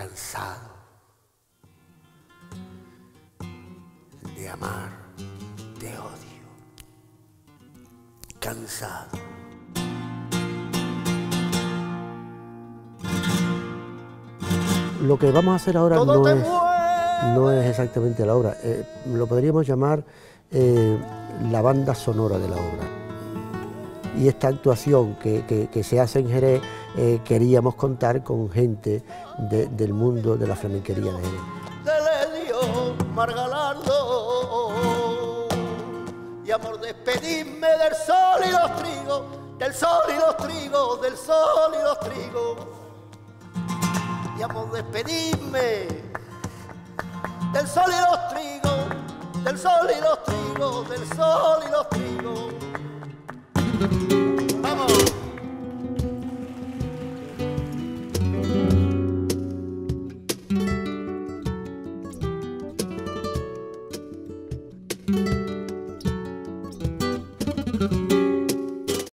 cansado de amar, te odio, cansado. Lo que vamos a hacer ahora no es exactamente la obra, lo podríamos llamar la banda sonora de la obra. Y esta actuación que se hace en Jerez, queríamos contar con gente del mundo de la flamenquería de Jerez. Dele Dios, Margalardo, y amor, despedirme del sol y los trigos, del sol y los trigos, del sol y los trigos. Y amor, despedirme del sol y los trigos, del sol y los trigos, del sol y los trigos. ¡Vamos!